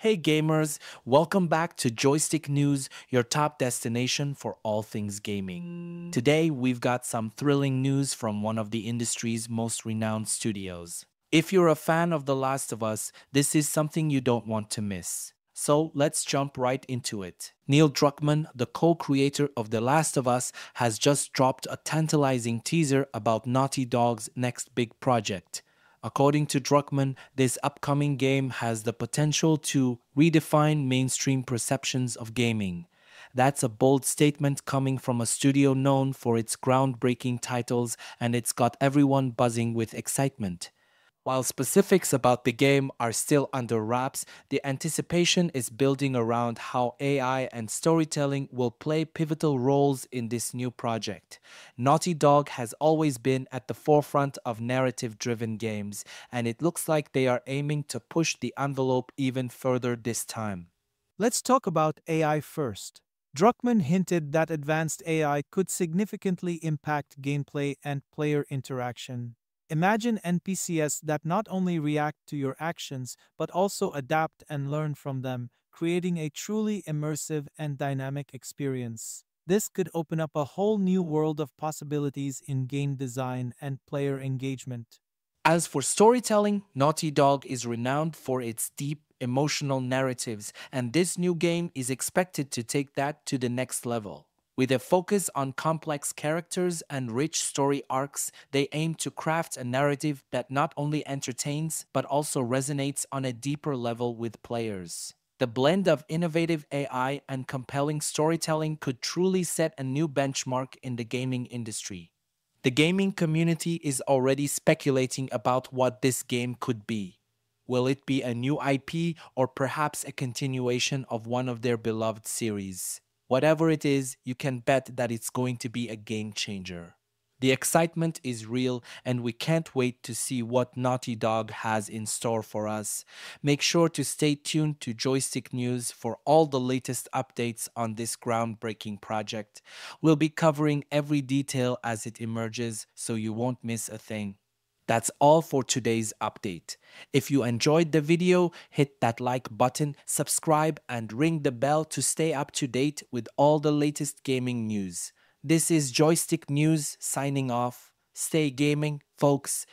Hey gamers, welcome back to Joystick News, your top destination for all things gaming. Today we've got some thrilling news from one of the industry's most renowned studios. If you're a fan of The Last of Us, this is something you don't want to miss. So let's jump right into it. Neil Druckmann, the co-creator of The Last of Us, has just dropped a tantalizing teaser about Naughty Dog's next big project. According to Druckmann, this upcoming game has the potential to redefine mainstream perceptions of gaming. That's a bold statement coming from a studio known for its groundbreaking titles, and it's got everyone buzzing with excitement. While specifics about the game are still under wraps, the anticipation is building around how AI and storytelling will play pivotal roles in this new project. Naughty Dog has always been at the forefront of narrative-driven games, and it looks like they are aiming to push the envelope even further this time. Let's talk about AI first. Druckmann hinted that advanced AI could significantly impact gameplay and player interaction. Imagine NPCs that not only react to your actions, but also adapt and learn from them, creating a truly immersive and dynamic experience. This could open up a whole new world of possibilities in game design and player engagement. As for storytelling, Naughty Dog is renowned for its deep, emotional narratives, and this new game is expected to take that to the next level. With a focus on complex characters and rich story arcs, they aim to craft a narrative that not only entertains but also resonates on a deeper level with players. The blend of innovative AI and compelling storytelling could truly set a new benchmark in the gaming industry. The gaming community is already speculating about what this game could be. Will it be a new IP or perhaps a continuation of one of their beloved series? Whatever it is, you can bet that it's going to be a game changer. The excitement is real, and we can't wait to see what Naughty Dog has in store for us. Make sure to stay tuned to Joystick News for all the latest updates on this groundbreaking project. We'll be covering every detail as it emerges, so you won't miss a thing. That's all for today's update. If you enjoyed the video, hit that like button, subscribe, and ring the bell to stay up to date with all the latest gaming news. This is Joystick News signing off. Stay gaming, folks.